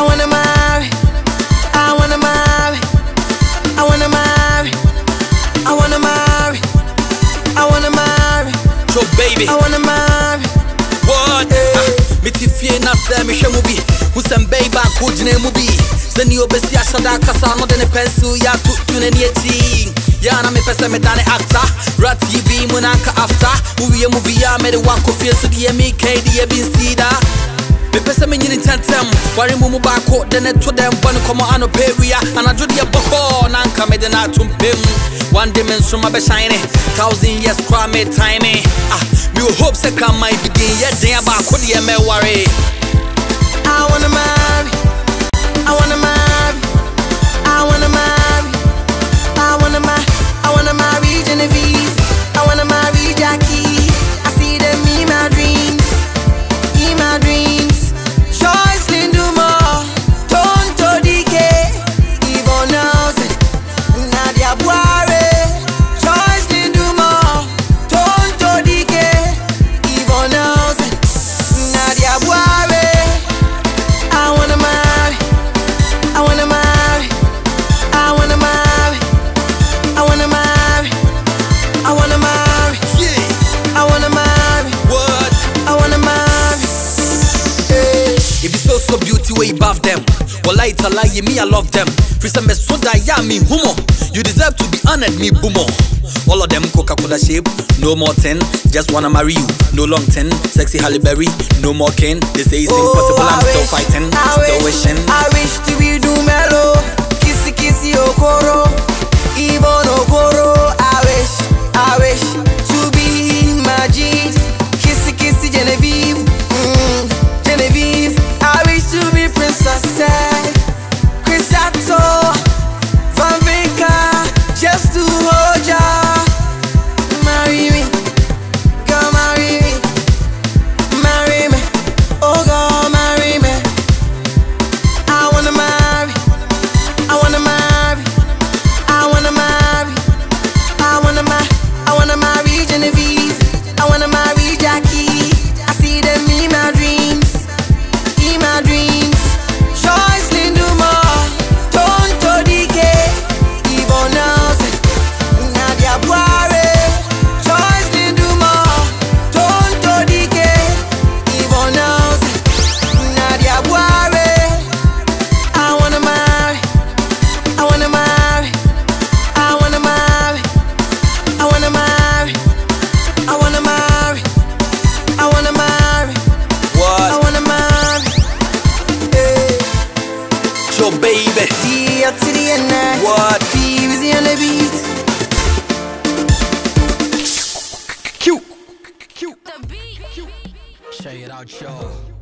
I wanna marry. What? Mitifiye na se mi shemubi. Usembei ba kujine mubi. Zeni obesi ashada kasa no dene pesu ya tutune nieti. Ya na me pesa me dane actor. Rat yibi munaka after. Uwe movie ya me de wako fiesu diye mi kdi ebi nsida. Me pesa me nyini tentem. Warimu mubako dene to dem banu komo ano peria. Anajudi ya boko nanka me dena tumpim. One dimension my be shiny. 1000 years cry me tiny. You hope say come my begin. Yeah, then I back with me worry. I wanna marry. I wanna marry. I wanna marry. I wanna marry. I wanna marry Genevieve. I wanna marry Jackie. I see them in my dreams. In my dreams. Joyce Lindumore, Tonto Dike, Yvonne Nelson, Nadia Boire. So beauty way above them. Wallahi tala ye me I love them. Free some soda ya me humo. You deserve to be honored me boomo. All of them coca cola shape. No more 10. Just wanna marry you. No long 10. Sexy Halle Berry. No more kin. They say it's impossible. I'm still fighting. Still wishing. I wish to be do mellow. Kissy kissy okoro. Even okoro. I wish to be Majid. Kissy kissy Genevieve. Genevieve. I wish to be Princess Crisato Van Vinca, just to hold ya. Marry me, girl, marry me. Marry me, oh girl, marry me. I wanna marry, I wanna marry. I wanna marry, I wanna marry. I wanna marry Genevieve, I wanna marry Jackie. I see them in my dreams. Baby, D up to the end night. What? B is on the beat. Q. Q. Check it out, y'all.